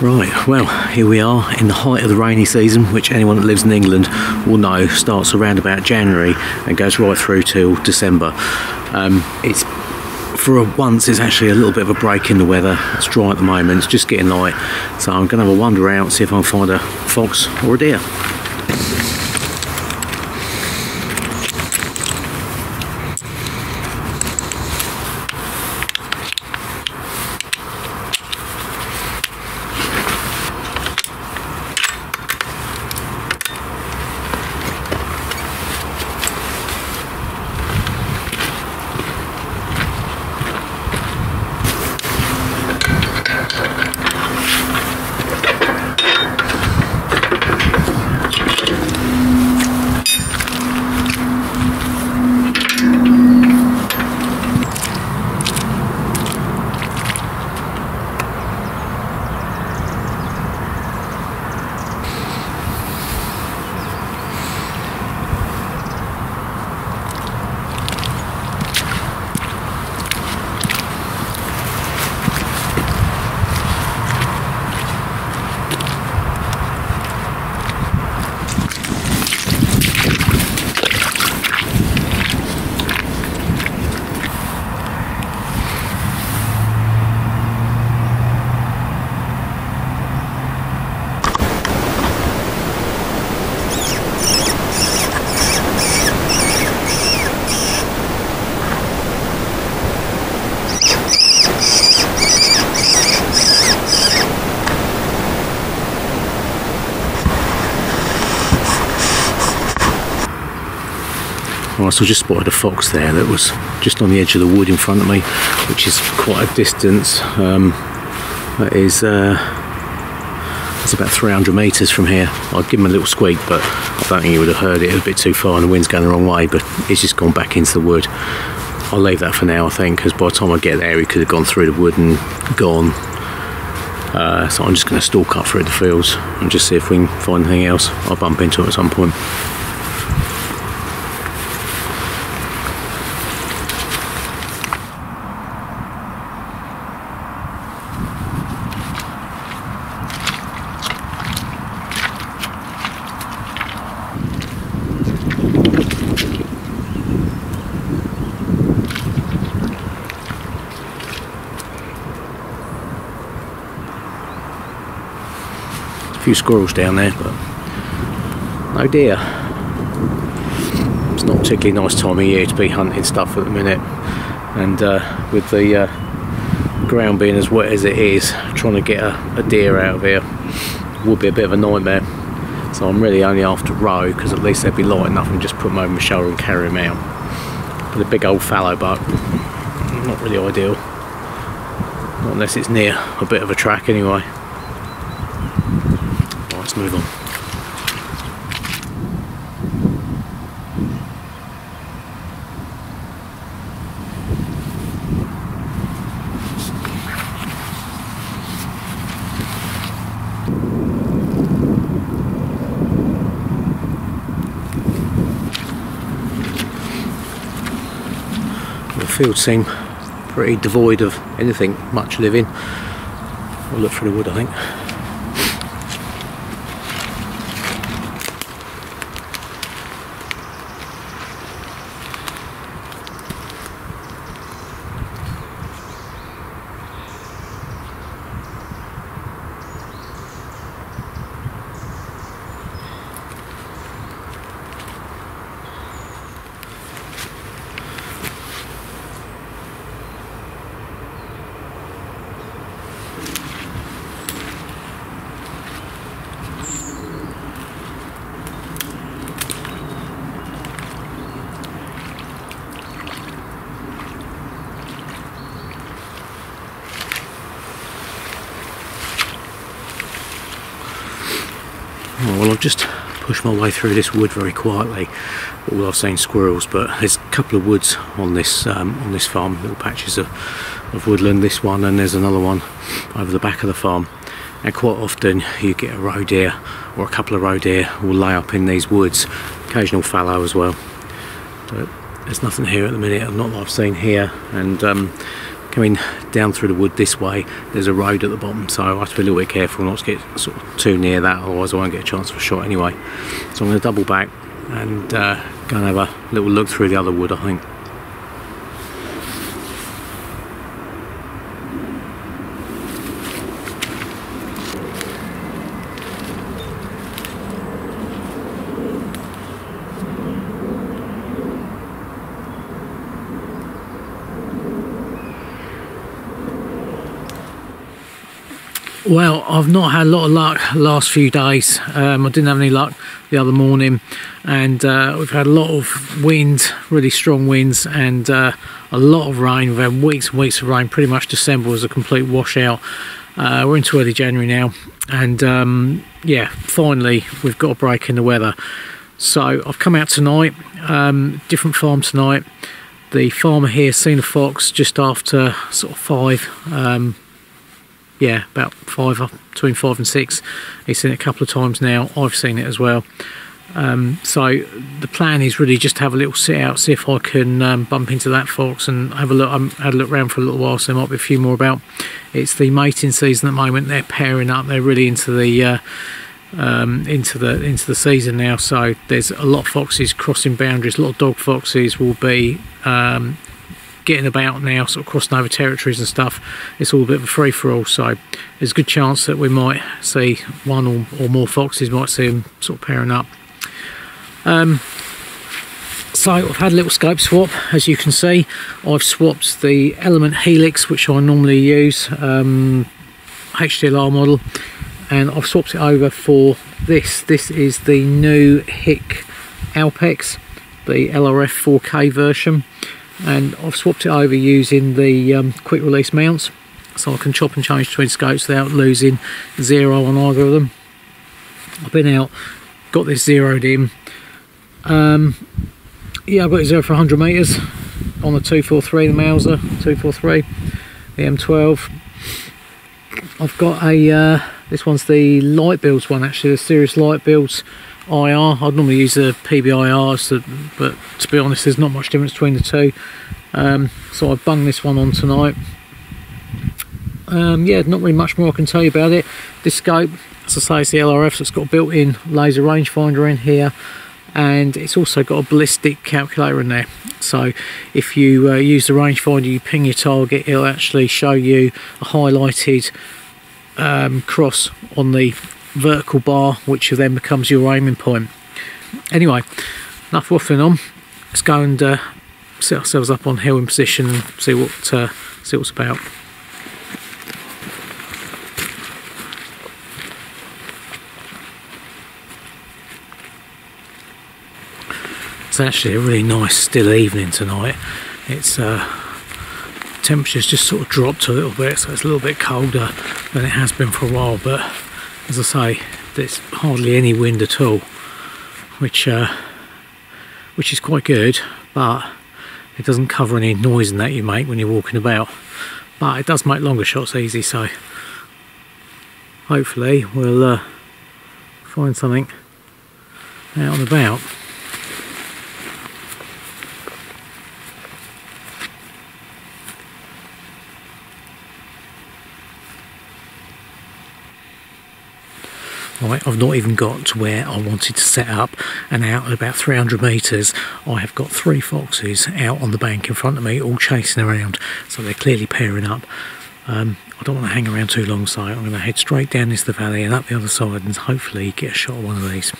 Right, well, here we are in the height of the rainy season, which anyone that lives in England will know starts around about January and goes right through till December. It's for once it's actually a little bit of a break in the weather. It's dry at the moment, it's just getting light, so I'm going to have a wander out, see if I can find a fox or a deer. So I just spotted a fox there that was just on the edge of the wood in front of me, which is quite a distance. That is it's about 300 metres from here. I'd give him a little squeak, but I don't think he would have heard it. It was a bit too far and the wind's going the wrong way, but it's just gone back into the wood. I'll leave that for now, I think, because by the time I get there he could have gone through the wood and gone. So I'm just going to stalk up through the fields and just see if we can find anything else. I'll bump into it at some point. Few squirrels down there, but no deer. It's not a particularly nice time of year to be hunting stuff at the minute, and with the ground being as wet as it is, trying to get a deer out of here would be a bit of a nightmare. So I'm really only after roe, because at least they'd be light enough and just put them over my shoulder and carry them out. But a big old fallow buck, not really ideal, not unless it's near a bit of a track anyway. Let's move on. The fields seem pretty devoid of anything much living. I'll look through the wood, I think. Well, I've just pushed my way through this wood very quietly. All I've seen squirrels, but there's a couple of woods on this farm, little patches of woodland. This one, and there's another one over the back of the farm. And quite often you get a roe deer or a couple of roe deer will lay up in these woods. Occasional fallow as well. But there's nothing here at the minute, not that I've seen here, and coming down through the wood this way, there's a road at the bottom, so I have to be a little bit careful not to get sort of too near that, otherwise I won't get a chance for a shot anyway. So I'm going to double back and go and have a little look through the other wood, I think. Well, I've not had a lot of luck the last few days. I didn't have any luck the other morning, and we've had a lot of wind, really strong winds, and a lot of rain. We've had weeks and weeks of rain. Pretty much December was a complete washout. We're into early January now, and yeah, finally we've got a break in the weather. So I've come out tonight, different farm tonight. The farmer here seen a fox just after sort of 5. Yeah, about 5, between 5 and 6. He's seen it a couple of times now. I've seen it as well. So the plan is really just to have a little sit out, see if I can bump into that fox and have a look. I haven't had a look around for a little while, so there might be a few more about. It's the mating season at the moment. They're pairing up. They're really into the season now. So there's a lot of foxes crossing boundaries. A lot of dog foxes will be getting about now, sort of crossing over territories and stuff. It's all a bit of a free-for-all, so there's a good chance that we might see one or more foxes, might see them sort of pairing up. So I've had a little scope swap, as you can see. I've swapped the Element Helix, which I normally use, HDLR model, and I've swapped it over for this. This is the new HikMicro Alpex, the LRF 4K version. And I've swapped it over using the quick release mounts, so I can chop and change between scopes without losing zero on either of them. I've been out, got this zeroed in. Yeah, I've got it zeroed for 100 metres on the 243, the Mauser 243, the M12. I've got a, this one's the light builds one actually, the Serious Light Builds IR. I'd normally use the PBIR, so, but to be honest there's not much difference between the two, so I bunged this one on tonight. Yeah, not really much more I can tell you about it. This scope, as I say, is the LRF, so it's got a built-in laser rangefinder in here, and it's also got a ballistic calculator in there, so if you use the rangefinder, you ping your target, it'll actually show you a highlighted cross on the vertical bar, which then becomes your aiming point. Anyway, enough waffling on, let's go and set ourselves up on hill in position and see what's about. It's actually a really nice still evening tonight. It's temperature's just sort of dropped a little bit, so it's a little bit colder than it has been for a while, but as I say, there's hardly any wind at all, which is quite good, but it doesn't cover any noise in that you make when you're walking about. But it does make longer shots easy, so hopefully we'll find something out and about. Right, I've not even got to where I wanted to set up, and out at about 300 metres I have got 3 foxes out on the bank in front of me, all chasing around, so they're clearly pairing up. I don't want to hang around too long, so I'm going to head straight down into the valley and up the other side and hopefully get a shot of one of these.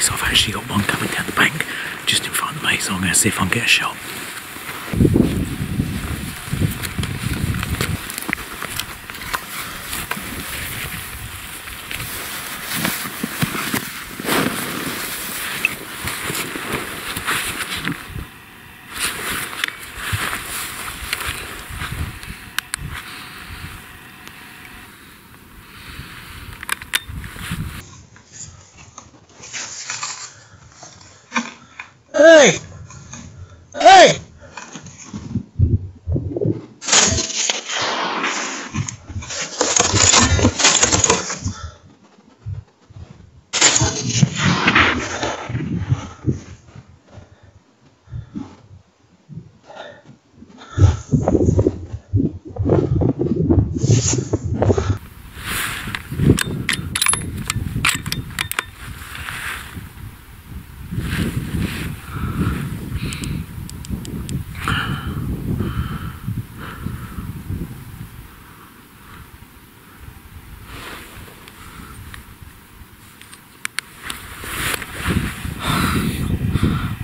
So I've actually got one coming down the bank just in front of me, so I'm going to see if I can get a shot. Hey!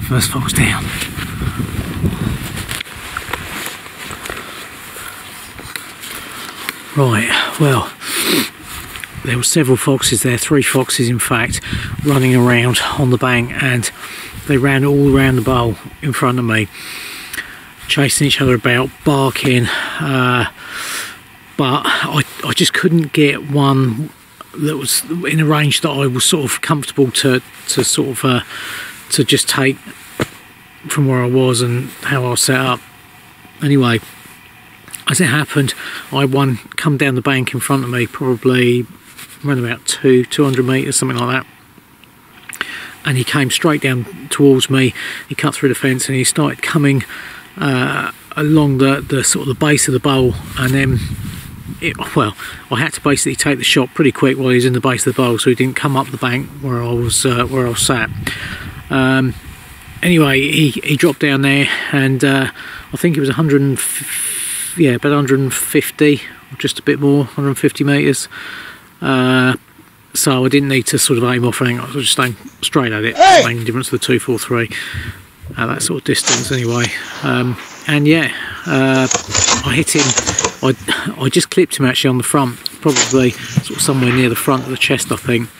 First fox down. Right, well, there were several foxes there, 3 foxes in fact, running around on the bank, and they ran all around the bowl in front of me, chasing each other about, barking, but I just couldn't get one that was in a range that I was sort of comfortable to just take from where I was and how I was set up. Anyway, as it happened, I had one come down the bank in front of me, probably around about 200 metres, something like that, and he came straight down towards me. He cut through the fence and he started coming along the sort of the base of the bowl, and then well, I had to basically take the shot pretty quick while he was in the base of the bowl, so he didn't come up the bank where I was sat. Anyway, he dropped down there, and I think it was 150, just a bit more, 150 metres. So I didn't need to sort of aim off anything, I was just aiming straight at it. Hey! Main difference to the 243 at that sort of distance anyway. And yeah, I hit him, I just clipped him actually on the front, probably sort of somewhere near the front of the chest I think,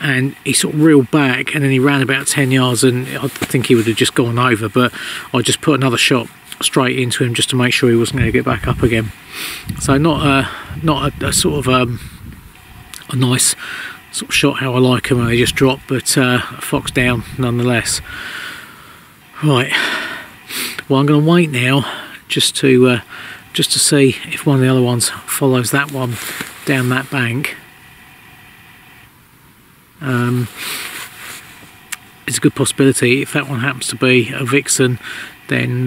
and he sort of reeled back and then he ran about 10 yards and I think he would have just gone over, but I just put another shot straight into him just to make sure he wasn't going to get back up again. So not a sort of a nice sort of shot how I like them when they just drop, but a fox down nonetheless. Right, well I'm going to wait now just to see if one of the other ones follows that one down that bank. It's a good possibility if that one happens to be a vixen, then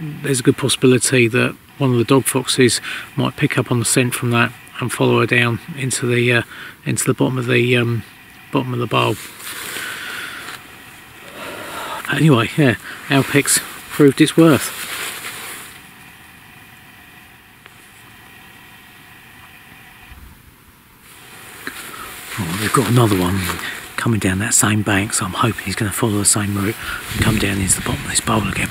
there's a good possibility that one of the dog foxes might pick up on the scent from that and follow her down into the bottom of the bowl. But anyway, yeah, Alpex proved its worth. Oh, they've got another one coming down that same bank, so I'm hoping he's going to follow the same route and come down into the bottom of this bowl again.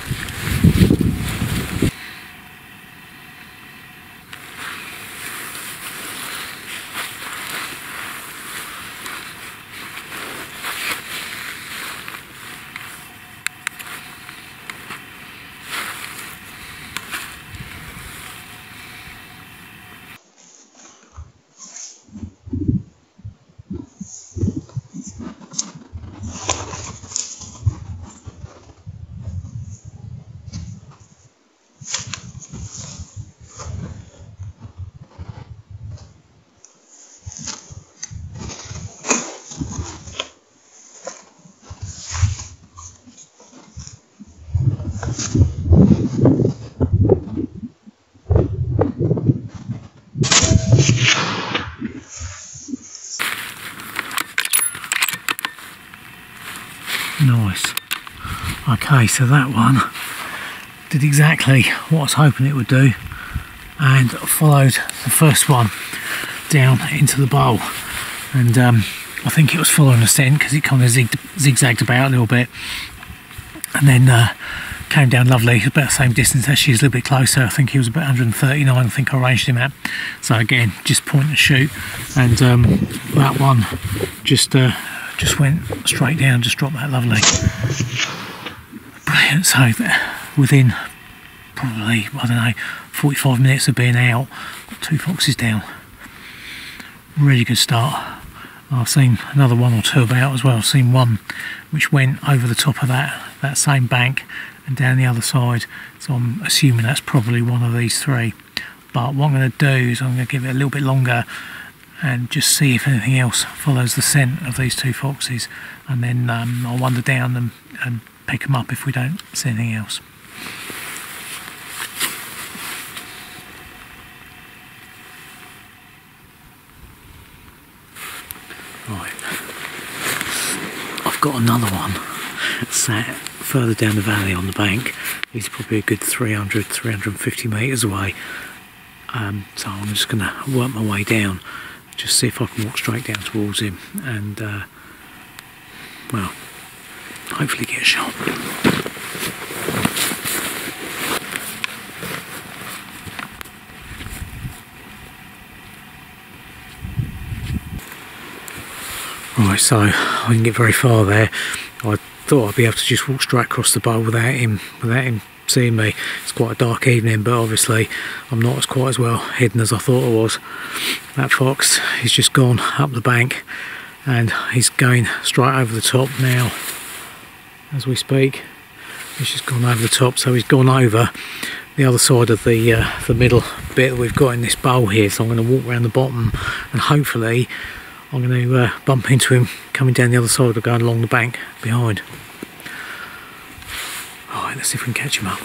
Nice. Okay, so that one did exactly what I was hoping it would do and followed the first one down into the bowl, and I think it was following the scent because it kind of zigzagged about a little bit and then came down lovely, about the same distance. Actually, he was a little bit closer. I think he was about 139, I think I ranged him at. So again, just point and shoot, and that one just went straight down, just dropped that lovely. Brilliant. So that within probably, I don't know, 45 minutes of being out, got 2 foxes down. Really good start. I've seen another 1 or 2 about as well. I've seen one which went over the top of that same bank and down the other side, so I'm assuming that's probably one of these 3. But what I'm going to do is I'm going to give it a little bit longer and just see if anything else follows the scent of these 2 foxes, and then I'll wander down them and pick them up if we don't see anything else. Right, I've got another one sat further down the valley on the bank. He's probably a good 300, 350 metres away. So I'm just going to work my way down, just see if I can walk straight down towards him, and well, hopefully get a shot. Right, so I didn't get very far there. I thought I'd be able to just walk straight across the bowl without him seeing me. It's quite a dark evening, but obviously I'm not quite as well hidden as I thought I was. That fox is just gone up the bank and he's going straight over the top now as we speak. He's just gone over the top, so he's gone over the other side of the middle bit that we've got in this bowl here. So I'm going to walk around the bottom and hopefully I'm going to bump into him coming down the other side or going along the bank behind. Alright, let's see if we can catch him up.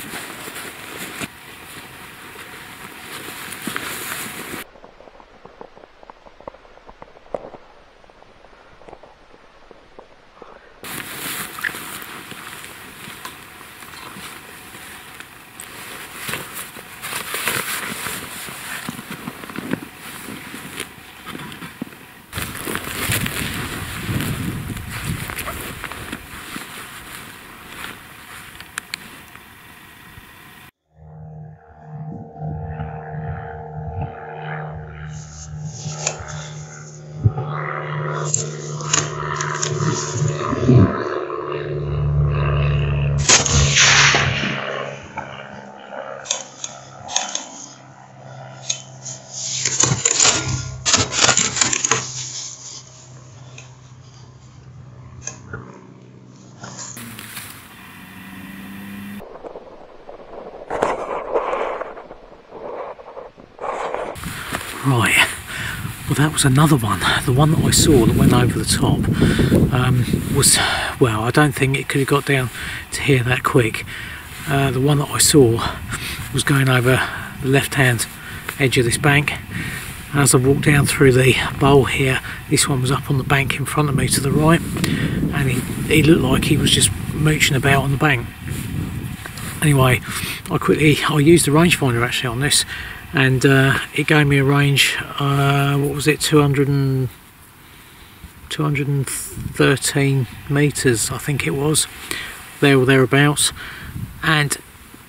Right, well that was another one. The one that I saw that went over the top was, well, I don't think it could have got down to here that quick. The one that I saw was going over the left hand edge of this bank. As I walked down through the bowl here, this one was up on the bank in front of me to the right, and he looked like he was just mooching about on the bank. Anyway, I used the rangefinder actually on this, and it gave me a range, what was it, 213 metres I think it was, there or thereabouts. And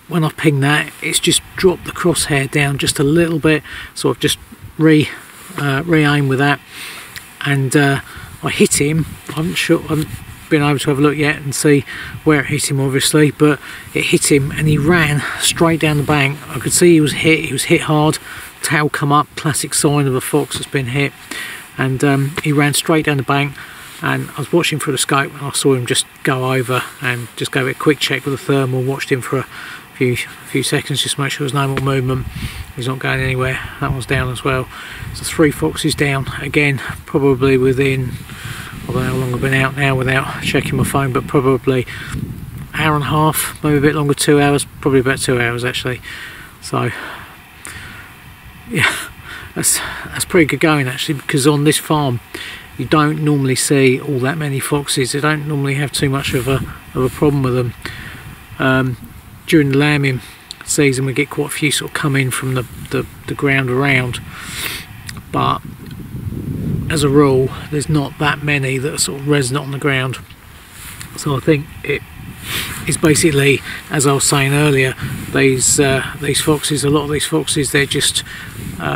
when I pinged that, it's just dropped the crosshair down just a little bit, so I've just re-aimed with that, and I hit him. I'm sure I've been able to have a look yet and see where it hit him obviously, but it hit him and he ran straight down the bank. I could see he was hit hard, tail come up, classic sign of a fox that's been hit. And he ran straight down the bank, and I was watching through the scope and I saw him just go over and just gave it a quick check with a thermal, watched him for a few seconds just to make sure there's no more movement. He's not going anywhere. That one's down as well. So three foxes down again, probably within, I don't know how long I've been out now without checking my phone, but probably hour and a half, maybe a bit longer, 2 hours, probably about 2 hours actually. So yeah, that's pretty good going actually, because on this farm you don't normally see all that many foxes. They don't normally have too much of a problem with them. During the lambing season we get quite a few sort of come in from the ground around, but as a rule there's not that many that are sort of resident on the ground. So I think it's basically, as I was saying earlier, these foxes, a lot of these foxes, they're just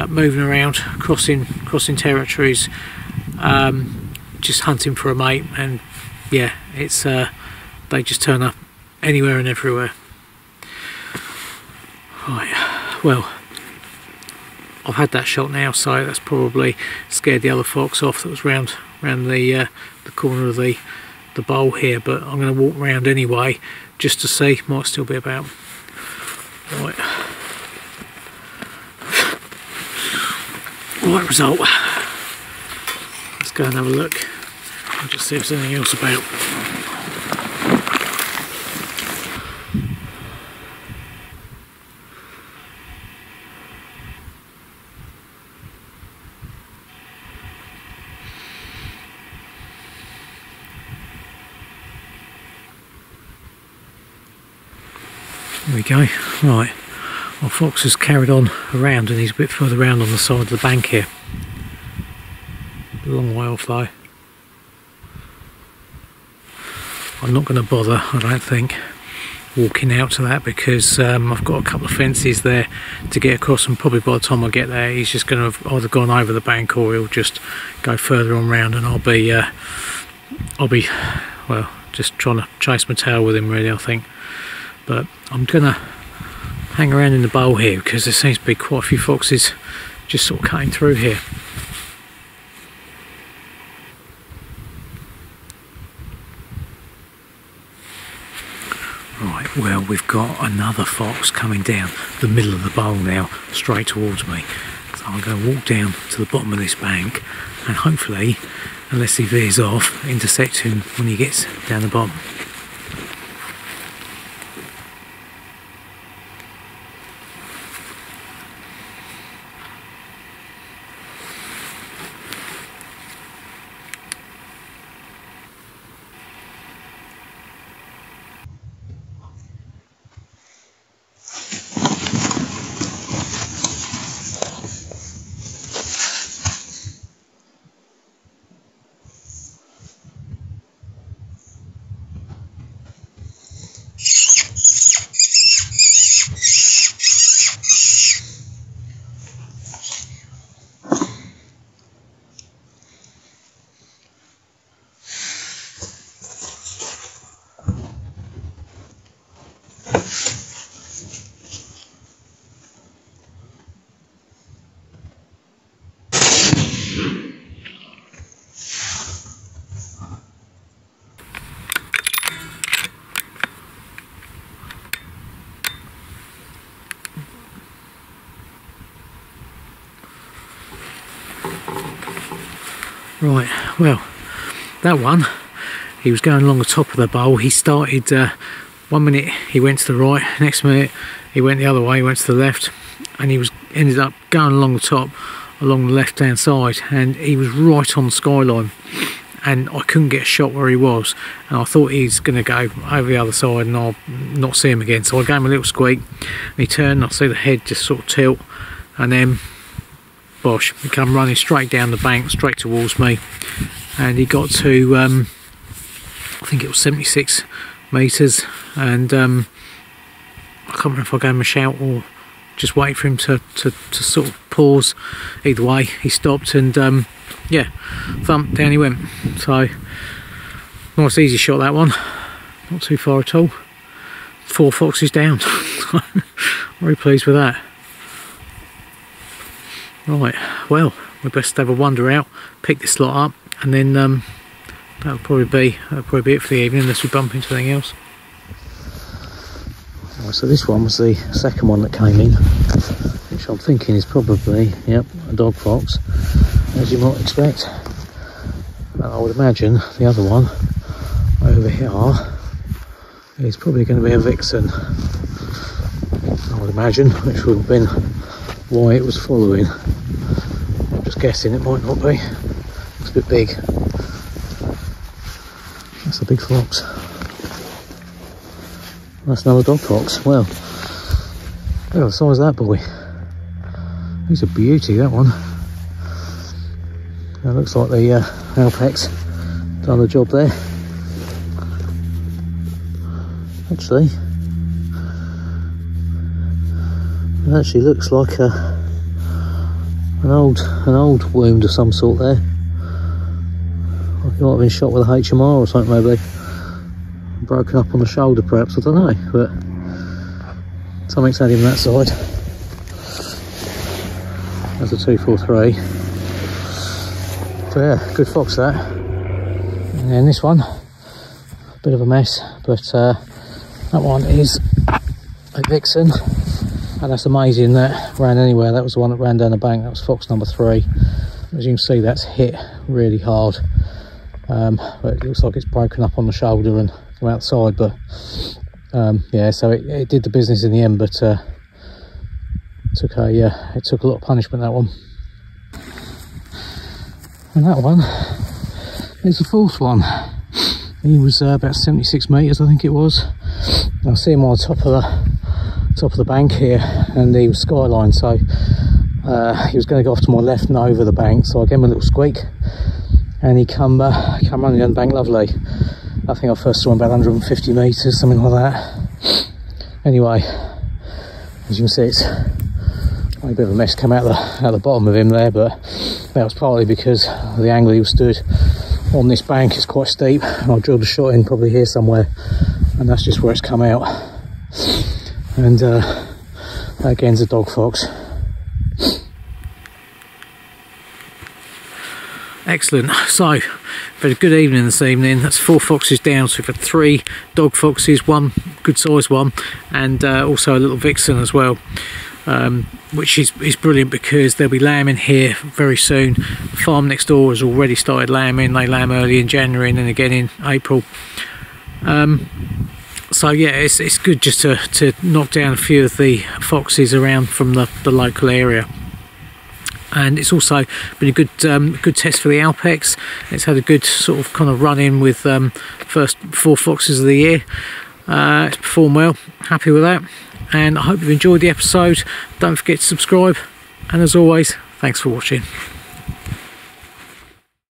moving around, crossing territories, just hunting for a mate. And yeah, it's they just turn up anywhere and everywhere. Right, well, I've had that shot now, so that's probably scared the other fox off that was round the corner of the bowl here. But I'm going to walk round anyway just to see. Might still be about. Right. Right result. Let's go and have a look and just see if there's anything else about. There we go. Right, well, fox has carried on around and he's a bit further around on the side of the bank here. A long way off though. I'm not going to bother, I don't think, walking out to that, because I've got a couple of fences there to get across, and probably by the time I get there he's just going to have either gone over the bank or he'll just go further on round, and I'll be well, just trying to chase my tail with him really, I think. But I'm going to hang around in the bowl here because there seems to be quite a few foxes just sort of cutting through here. Right, well, we've got another fox coming down the middle of the bowl now, straight towards me. So I'm going to walk down to the bottom of this bank and hopefully, unless he veers off, intersect him when he gets down the bottom. Right, well, that one, he was going along the top of the bowl. He started, 1 minute he went to the right, next minute he went the other way, he went to the left, and he was ended up going along the top, along the left hand side, and he was right on the skyline, and I couldn't get a shot where he was, and I thought he's going to go over the other side and I'll not see him again. So I gave him a little squeak, and he turned, and I see the head just sort of tilt, and then bosh, he come running straight down the bank, straight towards me, and he got to I think it was 76 metres, and I can't remember if I gave him a shout or just wait for him to sort of pause. Either way, he stopped, and yeah, thump, down he went. So nice easy shot, that one, not too far at all. 4 foxes down. Very pleased with that. Right, well, we best have a wander out, pick this lot up, and then that'll probably be it for the evening, unless we bump into anything else. Right, so this one was the second one that came in, which I'm thinking is probably, yep, a dog fox, as you might expect. And I would imagine the other one over here is probably going to be a vixen, I would imagine, which would have been why it was following. I'm just guessing, it might not be. It's a bit big. That's a big fox. That's another dog fox. Well, look at the size of that boy. He's a beauty, that one. That looks like the Alpex done the job there. Actually, it actually looks like an old wound of some sort there. Like it might have been shot with a HMR or something, maybe broken up on the shoulder perhaps, I don't know, but something's had him that side. That's a 243. So yeah, good fox that. And then this one, a bit of a mess, but that one is a vixen. And that's amazing that ran anywhere. That was the one that ran down the bank. That was fox number 3. As you can see, that's hit really hard. But it looks like it's broken up on the shoulder and come outside. But yeah, so it did the business in the end, but it took a lot of punishment, that one. And that one is the 4th one. He was about 76 metres, I think it was. And I see him on the top of the bank here, and he was skyline, so he was going to go off to my left and over the bank, so I gave him a little squeak, and he come running down the bank lovely. I think I first saw him about 150 metres, something like that. Anyway, as you can see, it's a bit of a mess come out the bottom of him there, but that was partly because the angle he was stood on, this bank is quite steep, and I drilled a shot in probably here somewhere, and that's just where it's come out. And that again's a dog fox. Excellent. So we've had a good evening this evening. That's 4 foxes down, so we've had 3 dog foxes, one good sized one, and also a little vixen as well, which is brilliant because there'll be lambing here very soon. The farm next door has already started lambing. They lamb early in January and then again in April. So yeah, it's good just to knock down a few of the foxes around from the local area. And it's also been a good test for the Alpex. It's had a good sort of kind of run in with first 4 foxes of the year. It's performed well, happy with that. And I hope you've enjoyed the episode. Don't forget to subscribe. And as always, thanks for watching.